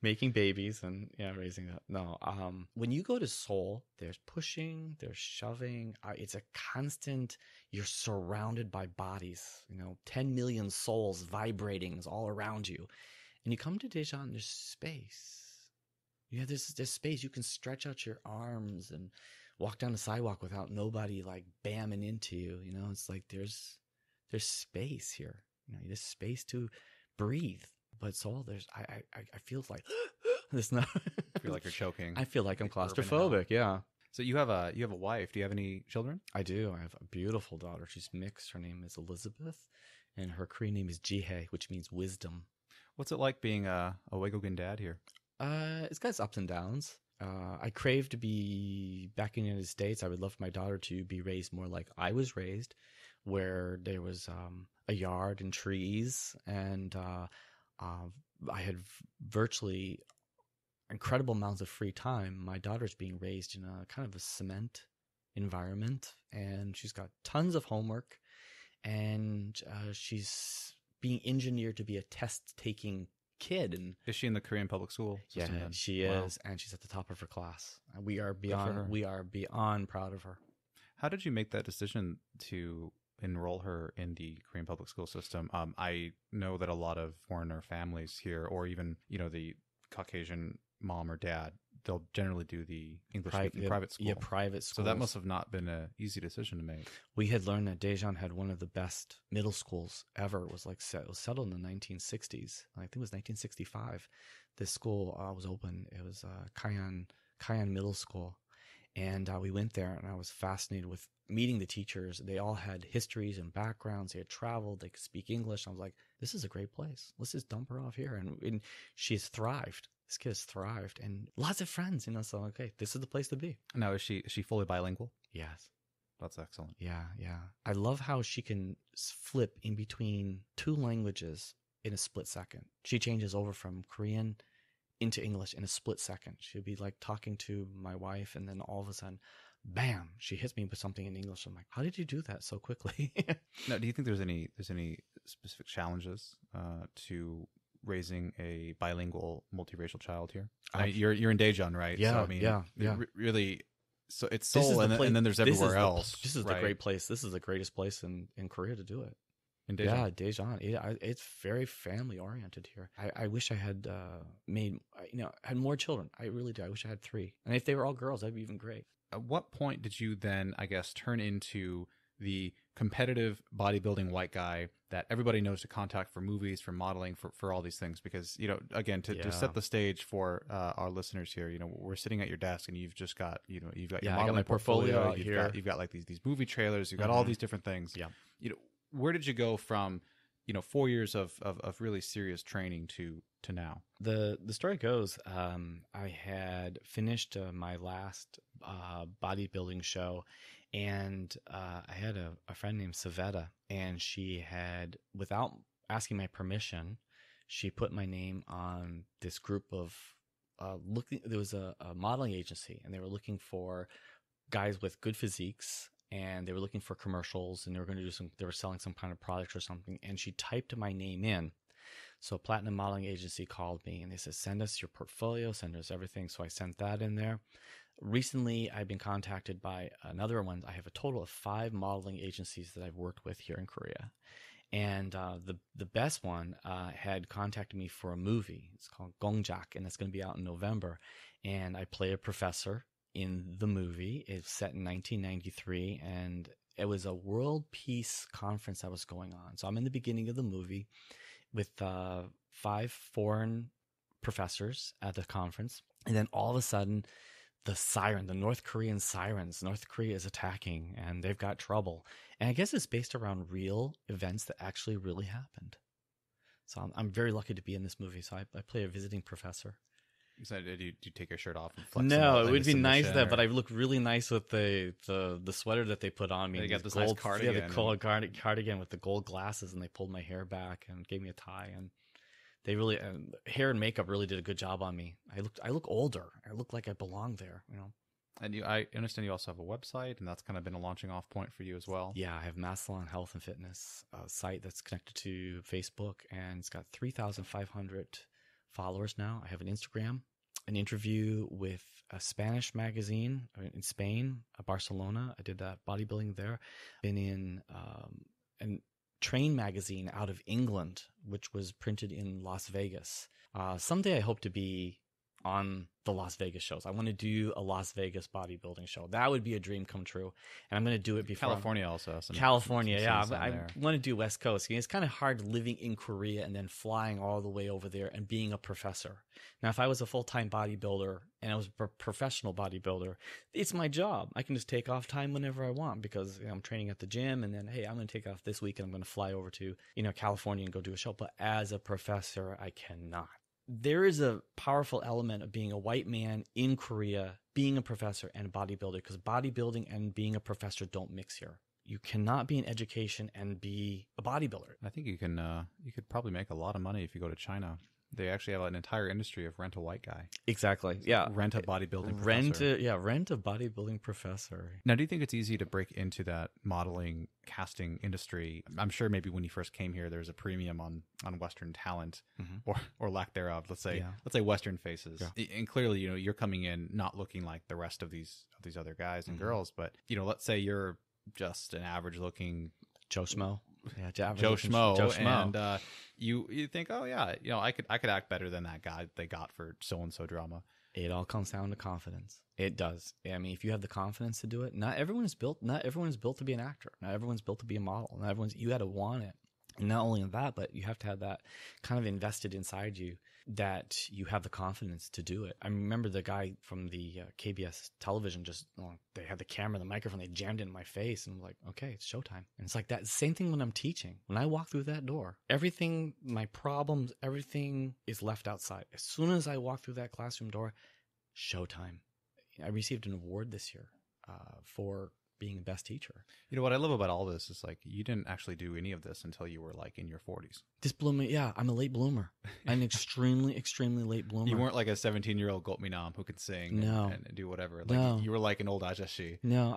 Making babies and raising that. No, when you go to Seoul, there's pushing, there's shoving. It's a constant. You're surrounded by bodies. 10 million souls vibrating all around you, and you come to Daejeon. There's space. There's space. You can stretch out your arms and walk down the sidewalk without nobody like bamming into you. It's like there's space here. There's space to breathe. But Seoul, I feel like this. Not I feel like you're choking. I feel like I'm claustrophobic. Yeah. So you have a wife. Do you have any children? I do. I have a beautiful daughter. She's mixed. Her name is Elizabeth, and her Korean name is Jihae, which means wisdom. What's it like being a Wagogan dad here? It's got its ups and downs. I crave to be back in the United States. I would love for my daughter to be raised more like I was raised, where there was a yard and trees and. I had virtually incredible amounts of free time. My daughter's being raised in a kind of a cement environment, and she's got tons of homework, and she's being engineered to be a test-taking kid. And is she in the Korean public school system? Yeah, she is, and she's at the top of her class. We are beyond proud of her. How did you make that decision to enroll her in the Korean public school system. I know that a lot of foreigner families here, or even, you know, the Caucasian mom or dad, they'll generally do the English-speaking private school. Yeah, private school. So that must have not been an easy decision to make. We had learned that Daejeon had one of the best middle schools ever. It was like, it was settled in the 1960s. I think it was 1965. This school was open. It was Kian Middle School. And we went there, and I was fascinated with meeting the teachers. They all had histories and backgrounds. They had traveled. They could speak English. I was like, this is a great place. Let's just dump her off here. And she's thrived. This kid has thrived, and lots of friends, you know, so okay, this is the place to be. Now, is she fully bilingual? Yes. That's excellent. Yeah, yeah. I love how she can flip in between two languages in a split second. She changes over from Korean into English in a split second. She'll be like talking to my wife, and then all of a sudden, bam, she hits me with something in English. I'm like, how did you do that so quickly? Now, do you think there's any specific challenges to raising a bilingual, multiracial child here? I mean, you're in Daejeon, right? Yeah, so, I mean, yeah. Really, so it's Seoul, and then there's everywhere else. This is the great place. This is the greatest place in Korea to do it. In Daejeon? Yeah, Daejeon. It's very family oriented here. I wish I had had more children. I really do. I wish I had 3, and if they were all girls, that'd be even great. At what point did you then, I guess, turn into the competitive bodybuilding white guy that everybody knows to contact for movies, for modeling, for all these things? Because, you know, again, to set the stage for our listeners here, you know, we're sitting at your desk and you've just got, you know, you've got your modeling portfolio you've here. You've got like these movie trailers, you've got all these different things. Yeah. You know, where did you go from, you know, 4 years of really serious training to now? The story goes, I had finished my last bodybuilding show. And I had a friend named Savetta, and she had, without asking my permission, she put my name on this group of there was a modeling agency, and they were looking for guys with good physiques, and they were looking for commercials, and they were selling some kind of products or something, and she typed my name in. So a platinum modeling agency called me, and they said, send us your portfolio, send us everything. So I sent that in there. Recently, I've been contacted by another one. I have a total of 5 modeling agencies that I've worked with here in Korea. And the best one had contacted me for a movie. It's called Gongjak, and it's going to be out in November. And I play a professor in the movie. It's set in 1993, and it was a world peace conference that was going on. So I'm in the beginning of the movie with 5 foreign professors at the conference. And then all of a sudden, the North Korean sirens. North Korea is attacking, and they've got trouble. And I guess it's based around real events that actually really happened. So I'm very lucky to be in this movie. So I play a visiting professor. So do you take your shirt off and flex? No, it would be nice that, but I look really nice with the sweater that they put on me. They got this gold nice cardigan. Yeah, the gold cardigan with the gold glasses, and they pulled my hair back and gave me a tie, and they really hair and makeup really did a good job on me. I look older. I look like I belong there, you know. And I understand you also have a website, and that's kind of been a launching off point for you as well. Yeah, I have Maslon Health and Fitness, a site that's connected to Facebook, and it's got 3,500 followers now. I have an Instagram, an interview with a Spanish magazine in Spain, Barcelona. I did that bodybuilding there. Been in Train magazine out of England, which was printed in Las Vegas. Someday I hope to be on the Las Vegas shows. I want to do a Las Vegas bodybuilding show. That would be a dream come true. And I'm going to do it before California also. California, yeah. I want to do West Coast. It's kind of hard living in Korea and then flying all the way over there and being a professor. Now, if I was a full-time bodybuilder and I was a professional bodybuilder, it's my job. I can just take off time whenever I want because, you know, I'm training at the gym, and then, hey, I'm going to take off this week and I'm going to fly over to, you know, California and go do a show. But as a professor, I cannot. There is a powerful element of being a white man in Korea, being a professor and a bodybuilder, because bodybuilding and being a professor don't mix here. You cannot be in education and be a bodybuilder. I think you could probably make a lot of money if you go to China. They actually have an entire industry of rent a white guy. Exactly. Yeah. Rent a bodybuilding professor. Rent a bodybuilding professor. Now, do you think it's easy to break into that modeling, casting industry? I'm sure maybe when you first came here, there was a premium on Western talent, or lack thereof. Let's say Western faces. Yeah. And clearly, you know, you're coming in not looking like the rest of these other guys and girls, but, you know, let's say you're just an average looking Joe Schmo. Yeah, Joe Schmo. And you think, oh yeah, you know, I could act better than that guy they got for so-and-so drama. It all comes down to confidence. It does. I mean, if you have the confidence to do it, not everyone is built to be an actor. Not everyone's built to be a model. You got to want it. And not only that, but you have to have that kind of invested inside you that you have the confidence to do it. I remember the guy from the KBS television, they had the camera, the microphone, they jammed it in my face, and I'm like, okay, it's showtime. And it's like that same thing when I'm teaching. When I walk through that door, everything, my problems, everything is left outside. As soon as I walk through that classroom door, showtime. I received an award this year for being the best teacher. You know what I love about all this is, like, you didn't actually do any of this until you were like in your 40s. This blew me. Yeah, I'm a late bloomer. I'm an extremely, extremely late bloomer. You weren't like a 17-year-old Gopminam who could sing and do whatever. Like, no. You were like an old Ajashi. No,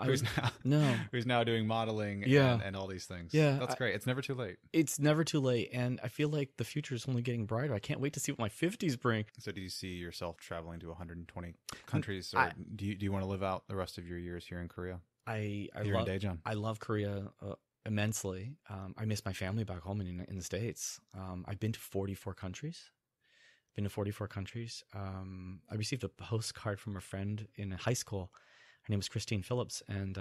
who's now doing modeling and all these things. Yeah, that's great. It's never too late. It's never too late, and I feel like the future is only getting brighter. I can't wait to see what my 50s bring. So, do you see yourself traveling to 120 countries, or do you want to live out the rest of your years here in Korea? I love Korea immensely. I miss my family back home in the States. I've been to 44 countries. I received a postcard from a friend in high school. Her name was Christine Phillips, and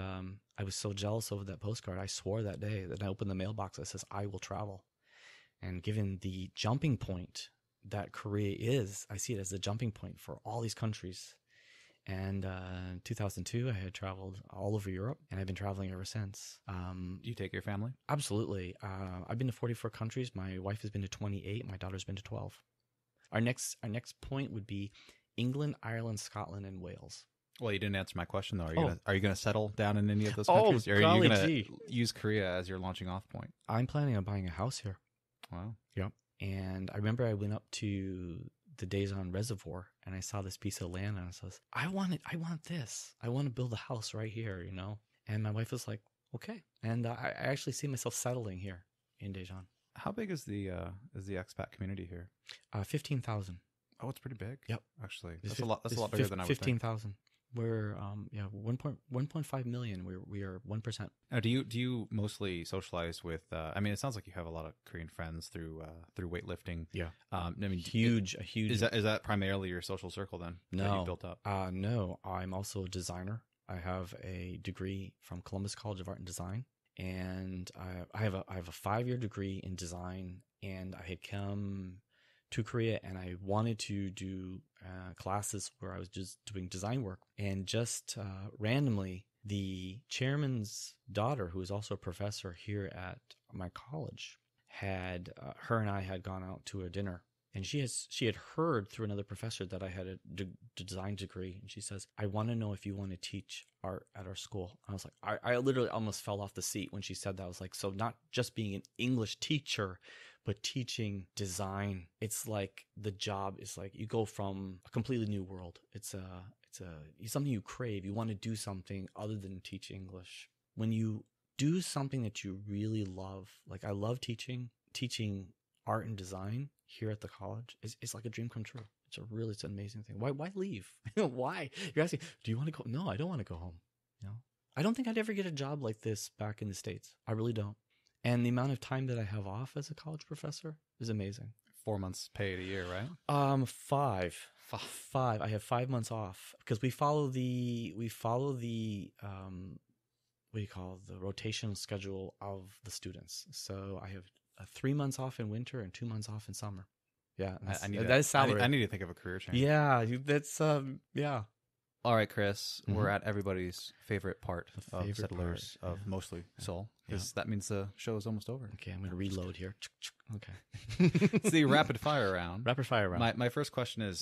I was so jealous over that postcard. I swore that day that I opened the mailbox that says, I will travel. And given the jumping point that Korea is, I see it as the jumping point for all these countries. And in 2002, I had traveled all over Europe, and I've been traveling ever since. Do you take your family? Absolutely. I've been to 44 countries. My wife has been to 28. My daughter's been to 12. Our next point would be England, Ireland, Scotland, and Wales. Well, you didn't answer my question, though. Are you going to settle down in any of those countries? Or are you going to use Korea as your launching off point? I'm planning on buying a house here. Wow. Yep. And I remember I went up to the Daejeon Reservoir, and I saw this piece of land, and I says, I want this. I want to build a house right here, you know? And my wife was like, okay. And I actually see myself settling here in Daejeon. How big is the expat community here? 15,000. Oh, it's pretty big. Yep. Actually, that's a lot bigger than I would think. 15,000. We're 1.5 million. We are 1%. Now, do you mostly socialize with? I mean, it sounds like you have a lot of Korean friends through weightlifting. Yeah. I mean, huge. Is that primarily your social circle then? That you built up. No. I'm also a designer. I have a degree from Columbus College of Art and Design, and I have a 5-year degree in design. And I had come to Korea, and I wanted to do classes where I was just doing design work, and just randomly, the chairman's daughter, who is also a professor here at my college, had her and I had gone out to a dinner, and she had heard through another professor that I had a design degree, and she says, I want to know if you want to teach art at our school. And I was like, I literally almost fell off the seat when she said that. I was like, so not just being an English teacher, but teaching design. It's like the job is like you go from a completely new world. It's something you crave. You want to do something other than teach English. When you do something that you really love, like I love teaching art and design here at the college, it's like a dream come true. It's an amazing thing. Why leave? Why? You're asking, do you want to go? No, I don't want to go home. You know? I don't think I'd ever get a job like this back in the States. I really don't. And the amount of time that I have off as a college professor is amazing. 4 months paid a year, right? Five. I have 5 months off because we follow the the rotational schedule of the students. So I have 3 months off in winter and 2 months off in summer. Yeah, that is salary. I need to think of a career change. Yeah, that's yeah. All right, Chris, we're at everybody's favorite part of Settlers of mostly Seoul, because that means the show is almost over. Okay, I'm going to reload here. Okay. It's the rapid fire round. My first question is,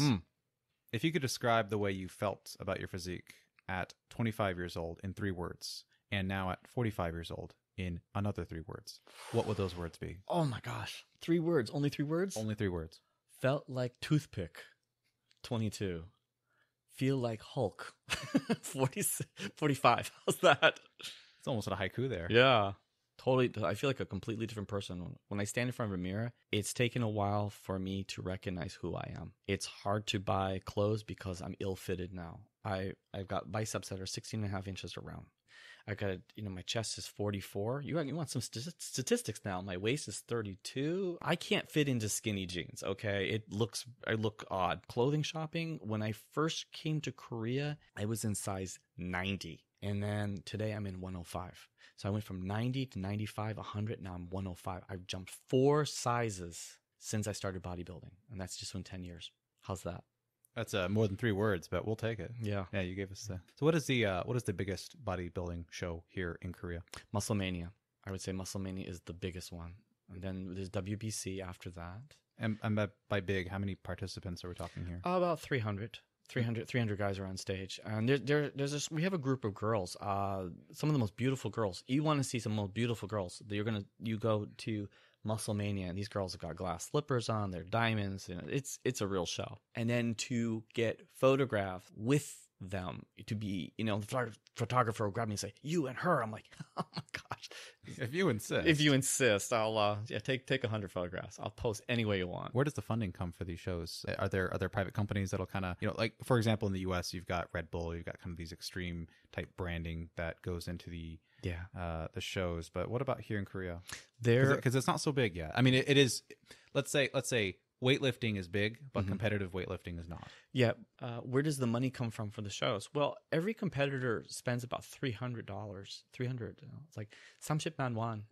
if you could describe the way you felt about your physique at 25 years old in 3 words, and now at 45 years old in another 3 words, what would those words be? Oh my gosh. 3 words. Only 3 words? Only 3 words. Felt like toothpick. 22. Feel like Hulk. 45. How's that? It's almost a haiku there. Yeah. Totally. I feel like a completely different person. When I stand in front of a mirror, it's taken a while for me to recognize who I am. It's hard to buy clothes because I'm ill-fitted now. I've got biceps that are 16.5 inches around. I got, you know, my chest is 44. You want some statistics now. My waist is 32. I can't fit into skinny jeans. Okay. I look odd. Clothing shopping. When I first came to Korea, I was in size 90. And then today I'm in 105. So I went from 90 to 95, 100. Now I'm 105. I've jumped 4 sizes since I started bodybuilding. And that's just in 10 years. How's that? That's more than 3 words, but we'll take it. Yeah. Yeah, you gave us the... So what is the biggest bodybuilding show here in Korea? Muscle Mania. I would say Muscle Mania is the biggest one. And then there's WBC after that. And by big, how many participants are we talking here? About 300. 300 guys are on stage. And we have a group of girls, some of the most beautiful girls. You want to see some most beautiful girls. You go to Muscle Mania, and these girls have got glass slippers on, they're diamonds, you know, it's a real show. And then to get photographed with them, to be, you know, the photographer will grab me and say, "You and her." I'm like, "Oh my gosh." If you insist, I'll take 100 photographs. I'll post any way you want. Where does the funding come for these shows? Are there private companies that'll kind of, you know, like for example in the US you've got Red Bull, you've got kind of these extreme type branding that goes into the shows, but what about here in Korea? Because it's not so big yet. I mean, it is. Let's say weightlifting is big, but competitive weightlifting is not. Yeah. Where does the money come from for the shows? Well, every competitor spends about $300. 300. You know, it's like 30만 won.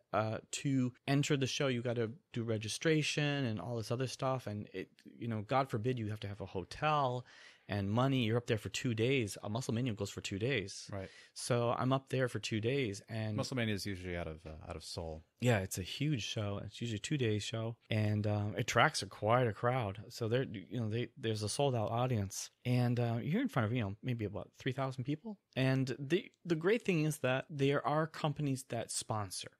To enter the show, you got to do registration and all this other stuff, and God forbid, you have to have a hotel and money. You're up there for 2 days. A Muscle Mania goes for 2 days, right? So I'm up there for 2 days, and Muscle Mania is usually out of Seoul. Yeah, it's a huge show. It's usually a 2-day show, and it attracts quite a crowd. So there's a sold out audience, and you're in front of maybe about 3,000 people. And the great thing is that there are companies that sponsor.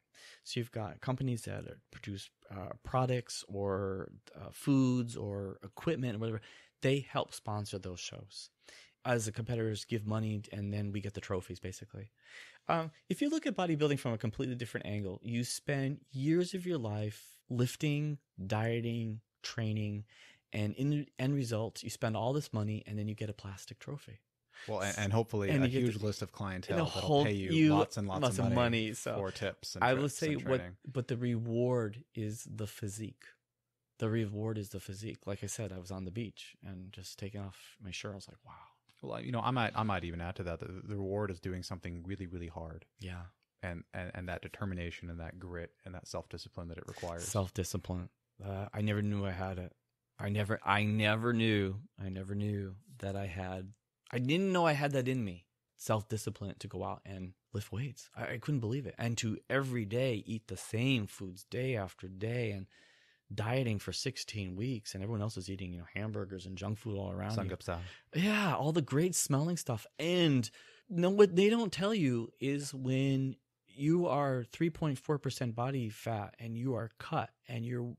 So you've got companies that produce products or foods or equipment or whatever. They help sponsor those shows. As the competitors give money, and then we get the trophies, basically. If you look at bodybuilding from a completely different angle, you spend years of your life lifting, dieting, training, and in the end result, you spend all this money, and then you get a plastic trophy. Well, and hopefully a huge list of clientele that'll pay you lots and lots of money for tips and tricks and training. I would say, but the reward is the physique. Like I said, I was on the beach and just taking off my shirt. I was like, wow. Well, you know, I might even add to that. The reward is doing something really, really hard. Yeah. And that determination and that grit and that self-discipline that it requires. Self-discipline. I never knew I had it. I never knew that I had. I didn't know I had that in me, self-discipline to go out and lift weights. I couldn't believe it. And to every day eat the same foods day after day and dieting for 16 weeks, and everyone else is eating, hamburgers and junk food all around you. Yeah, all the great smelling stuff. And what they don't tell you is when you are 3.4% body fat and you are cut and you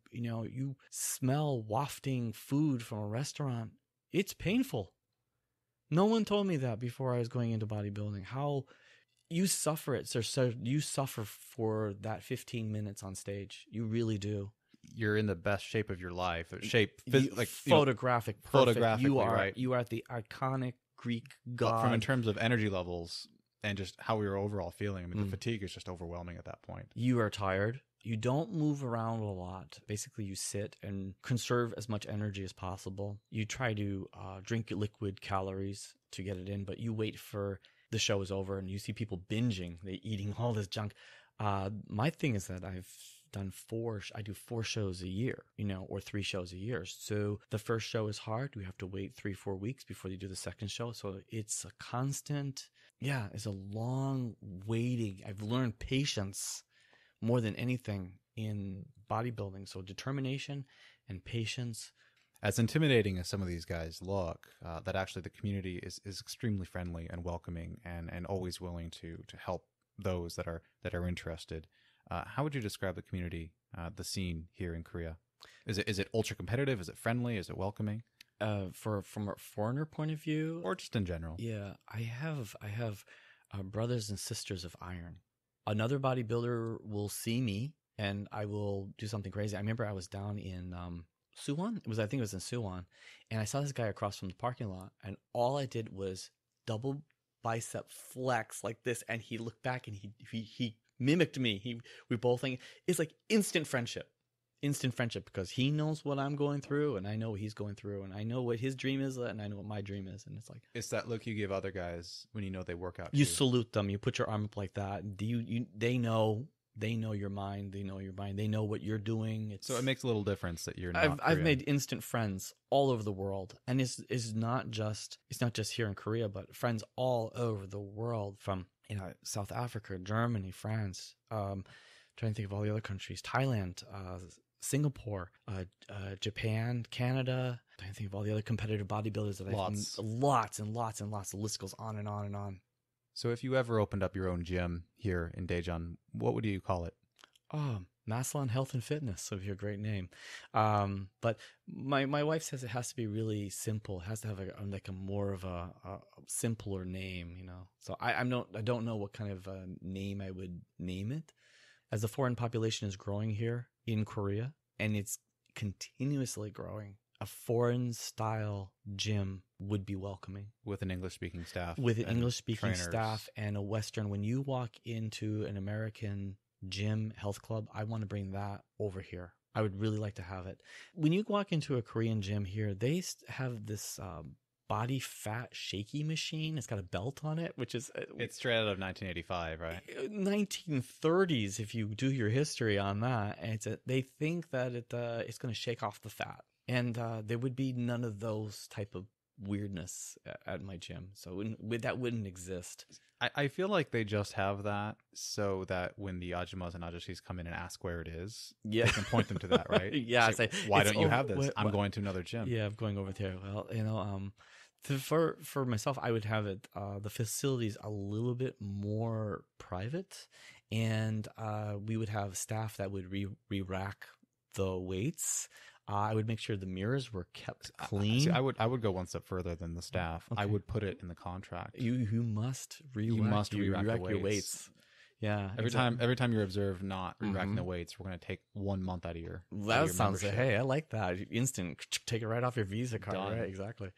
smell wafting food from a restaurant, it's painful. No one told me that before I was going into bodybuilding. How you suffer it, sir. So you suffer for that 15 minutes on stage. You really do. You're in the best shape of your life. Shape, like photographic, perfect. You are right. You are the iconic Greek god. From in terms of energy levels and just how we were overall feeling. I mean, the fatigue is just overwhelming at that point. You are tired. You don't move around a lot. Basically, you sit and conserve as much energy as possible. You try to drink liquid calories to get it in, but you wait for the show is over, and you see people binging. They're eating all this junk. My thing is that I do 4 shows a year, or 3 shows a year. So the first show is hard. You have to wait 3-4 weeks before you do the second show. So it's a constant, it's a long waiting. I've learned patience more than anything in bodybuilding. So determination and patience. As intimidating as some of these guys look, that actually the community is extremely friendly and welcoming and always willing to help those that are interested. How would you describe the community, the scene here in Korea? Is it ultra competitive? Is it friendly? Is it welcoming? From a foreigner point of view, or just in general? Yeah, I have brothers and sisters of iron. Another bodybuilder will see me, and I will do something crazy. I remember I was down in Suwon. I think it was in Suwon, and I saw this guy across from the parking lot, and all I did was double bicep flex like this, and he looked back and he mimicked me. We both think it's like instant friendship because he knows what I'm going through and I know what he's going through and I know what his dream is and I know what my dream is. And it's like, it's that look you give other guys when you know they work out. You salute them. You put your arm up like that. They know your mind. They know your mind. They know what you're doing. So it makes a little difference that you're not Korean. I've made instant friends all over the world, and it's not just here in Korea, but friends all over the world from South Africa, Germany, France. Trying to think of all the other countries: Thailand, Singapore, Japan, Canada. I think of all the other competitive bodybuilders that I've known. Lots and lots and lots. The list goes on and on and on. So if you ever opened up your own gym here in Daejeon, what would you call it? Maslon Health and Fitness would be a great name. But my wife says it has to be really simple. It has to have a more of a simpler name, you know. So I don't know what kind of a name I would name it. As the foreign population is growing here in Korea, and it's continuously growing, a foreign-style gym would be welcoming. With an English-speaking staff. With an English-speaking staff and a Western. When you walk into an American gym health club, I want to bring that over here. I would really like to have it. When you walk into a Korean gym here, they have this body fat shaky machine. It's got a belt on it, which is... It's straight out of 1985, right? 1930s, if you do your history on that. And they think that it's going to shake off the fat. And there would be none of those type of weirdness at my gym. So that wouldn't exist. I feel like they just have that so that when the ajumas and ajashis come in and ask where it is, yeah, they can point them to that, right? Yeah. Say, why don't you have this? I'm going to another gym. Yeah, I'm going over there. Well, you know, for myself, I would have it, the facilities a little bit more private, and we would have staff that would re-rack the weights. I would make sure the mirrors were kept clean. See, I would go one step further than the staff. Okay. I would put it in the contract. You must re-rack your weights. Yeah. Every time you're observed not re-racking the weights, we're going to take 1 month out of your membership. Hey, I like that. Instant, take it right off your Visa card. Done. Right? Exactly.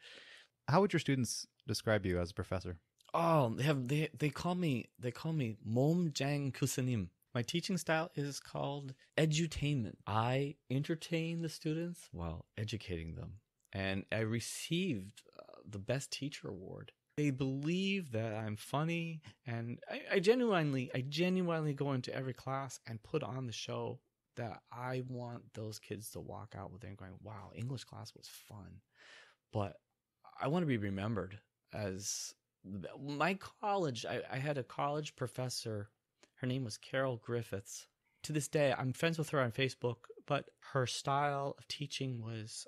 How would your students describe you as a professor? Oh, they call me Momjang Kusanim. My teaching style is called edutainment. I entertain the students while educating them. And I received the Best Teacher Award. They believe that I'm funny, and I genuinely go into every class and put on the show that I want those kids to walk out with and going, wow, English class was fun. But I want to be remembered as my college. I had a college professor. Her name was Carol Griffiths. To this day, I'm friends with her on Facebook, but her style of teaching was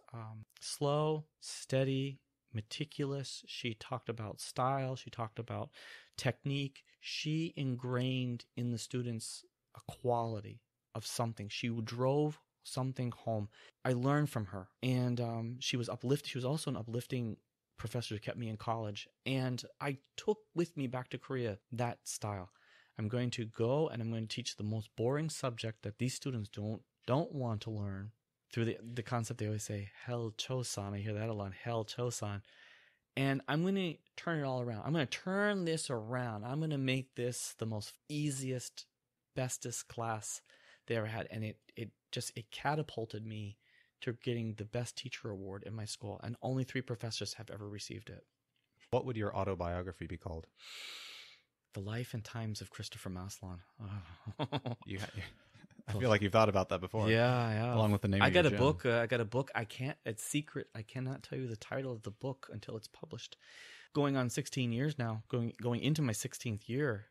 slow, steady, meticulous. She talked about style. She talked about technique. She ingrained in the students a quality of something. She drove something home. I learned from her, and she was uplifting. She was also an uplifting professor who kept me in college, and I took with me back to Korea that style. I'm going to go and I'm going to teach the most boring subject that these students don't want to learn through the concept. They always say, Hell Chosan. I hear that a lot. Hell Chosan. And I'm going to turn it all around. I'm going to turn this around. I'm going to make this the most easiest, bestest class they ever had. And it catapulted me to getting the Best Teacher Award in my school. And only 3 professors have ever received it. What would your autobiography be called? The Life and Times of Christopher Maslon. Oh. I feel like you've thought about that before. Yeah. Along with the name. I got a book. I can't. It's secret. I cannot tell you the title of the book until it's published. Going on 16 years now. Going into my 16th year.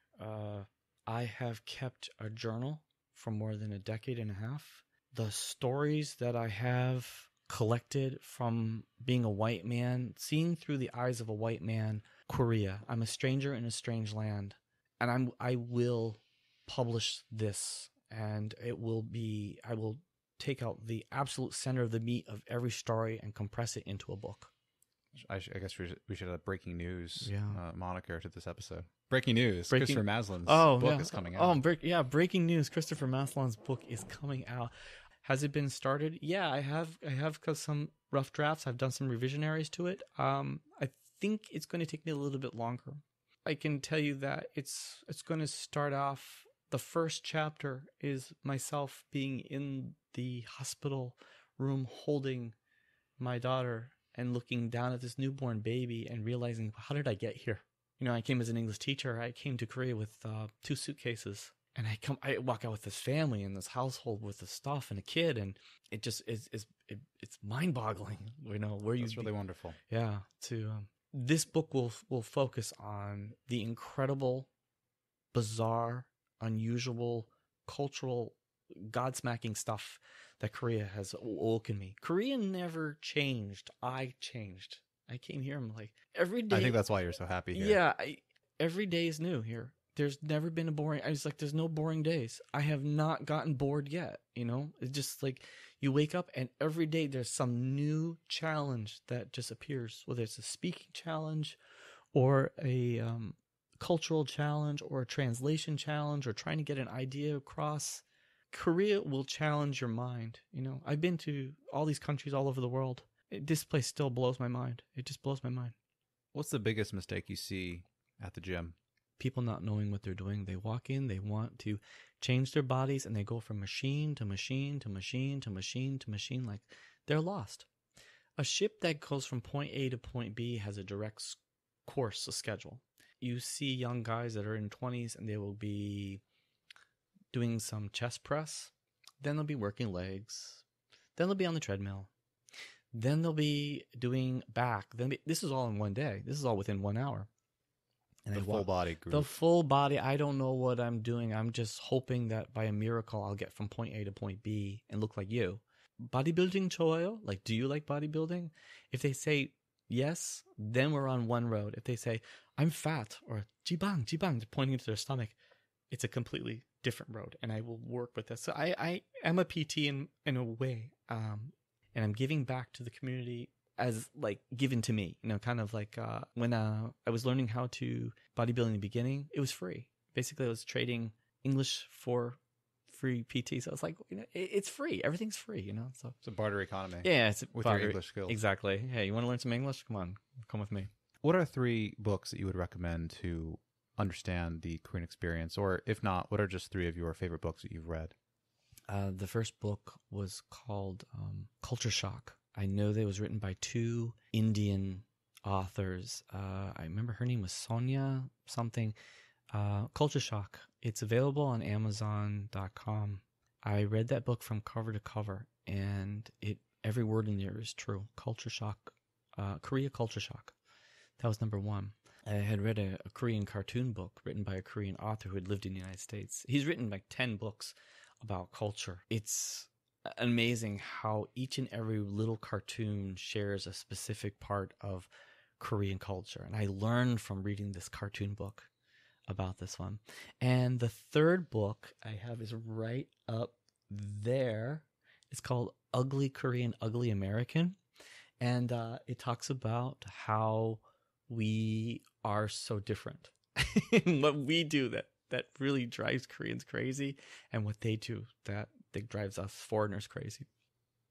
I have kept a journal for more than a decade and a half. The stories that I have collected from being a white man, seeing through the eyes of a white man. Korea. I'm a stranger in a strange land, and I will publish this, and I will take out the absolute center of the meat of every story and compress it into a book. I guess we should have breaking news moniker to this episode. Breaking news. Christopher Maslon's book is coming out. Breaking news. Christopher Maslon's book is coming out. Has it been started? Yeah, I have some rough drafts. I've done some revisionaries to it. I think it's going to take me a little bit longer. I can tell you that it's going to start off. The first chapter is myself being in the hospital room holding my daughter and looking down at this newborn baby and realizing, how did I get here? You know, I came as an English teacher. I came to Korea with 2 suitcases, and I walk out with this family and this household with this stuff and a kid, and it just it's mind-boggling. You know, where that's really wonderful. Yeah. To this book will focus on the incredible, bizarre, unusual, cultural, God-smacking stuff that Korea has awoken me. Korea never changed. I changed. I came here. I'm like, every day. I think that's why you're so happy here. Yeah. Every day is new here. There's never been a boring. I was like, there's no boring days. I have not gotten bored yet. You know, it's just like you wake up and every day there's some new challenge that just appears, whether it's a speaking challenge or a cultural challenge or a translation challenge or trying to get an idea across. Korea will challenge your mind. You know, I've been to all these countries all over the world. This place still blows my mind. It just blows my mind. What's the biggest mistake you see at the gym? People not knowing what they're doing. They walk in, they want to change their bodies, and they go from machine to machine to machine to machine to machine. Like, they're lost. A ship that goes from point A to point B has a direct course, a schedule. You see young guys that are in 20s, and they will be doing some chest press. Then they'll be working legs. Then they'll be on the treadmill. Then they'll be doing back. Then this is all in one day. This is all within 1 hour. And the full body group. The full body. I don't know what I'm doing. I'm just hoping that by a miracle, I'll get from point A to point B and look like you. Bodybuilding 좋아요? Like, do you like bodybuilding? If they say yes, then we're on one road. If they say, I'm fat, or jibang, pointing to their stomach, it's a completely different road. And I will work with this. So I am a PT in a way. And I'm giving back to the community as like given to me, you know, kind of like when I was learning how to bodybuilding in the beginning, it was free. Basically, I was trading English for free PT. So I was like, you know, it's free. Everything's free, you know. So it's a barter economy. Yeah, it's with barter, your English skills. Exactly. Hey, you want to learn some English? Come on, come with me. What are 3 books that you would recommend to understand the Korean experience? Or if not, what are just 3 of your favorite books that you've read? The first book was called Culture Shock. I know that it was written by 2 Indian authors. I remember her name was Sonia something. Culture Shock. It's available on Amazon.com. I read that book from cover to cover, and every word in there is true. Culture Shock. Korea Culture Shock. That was number 1. I had read a Korean cartoon book written by a Korean author who had lived in the United States. He's written like 10 books about culture. It's amazing how each and every little cartoon shares a specific part of Korean culture. And I learned from reading this cartoon book about this one. And the third book I have is right up there. It's called Ugly Korean, Ugly American. And it talks about how we are so different and what we do that really drives Koreans crazy, and what they do that drives us foreigners crazy.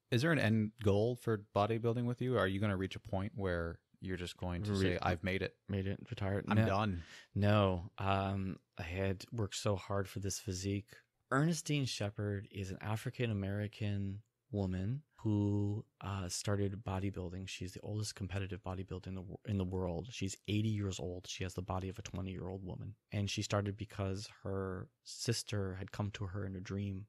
Is there an end goal for bodybuilding with you? Are you going to reach a point where you're just going to say, I've made it, retired, I'm done? No. I had worked so hard for this physique. Ernestine Shepherd is an African-American woman who started bodybuilding. She's the oldest competitive bodybuilder in the world. She's 80 years old. She has the body of a 20-year-old woman. And she started because her sister had come to her in a dream.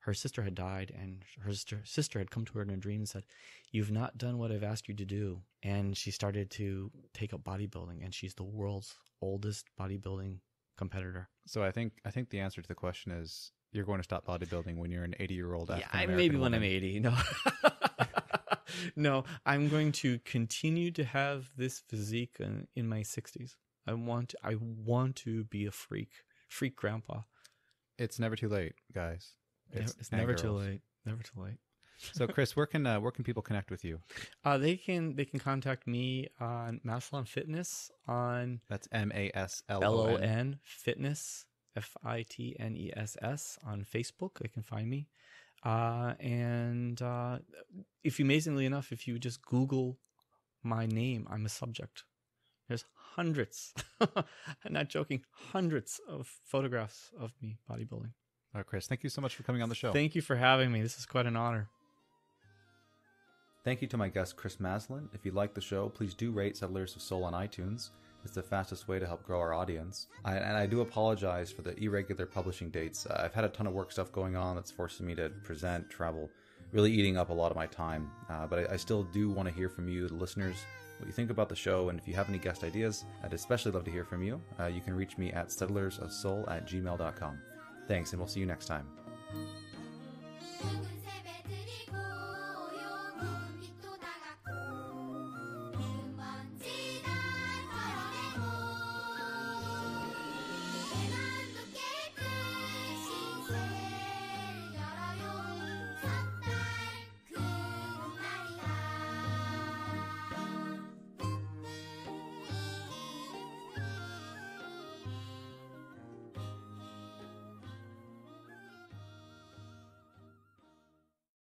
Her sister had died, and her sister had come to her in a dream and said, "You've not done what I've asked you to do." And she started to take up bodybuilding, and she's the world's oldest bodybuilding competitor. So I think the answer to the question is, you're going to stop bodybuilding when you're an 80-year-old African-American woman. Yeah, maybe when I'm 80. No. No, I'm going to continue to have this physique in my 60s. I want to be a freak grandpa. It's never too late, guys. It's never girls. Too late. Never too late. So, Chris, where can people connect with you? They can contact me on Maslon Fitness on. That's MASLON Fitness. FITNESS on Facebook. They can find me. And if amazingly enough, if you just Google my name, I'm a subject. There's hundreds, I'm not joking, hundreds of photographs of me bodybuilding. All right, Chris, thank you so much for coming on the show. Thank you for having me. This is quite an honor. Thank you to my guest, Chris Maslon. If you like the show, please do rate Settlers of Seoul on iTunes. It's the fastest way to help grow our audience. And I do apologize for the irregular publishing dates. I've had a ton of work stuff going on that's forcing me to present, travel, really eating up a lot of my time. But I still do want to hear from you, the listeners, what you think about the show. And if you have any guest ideas, I'd especially love to hear from you. You can reach me at settlersofseoul@gmail.com. Thanks, and we'll see you next time.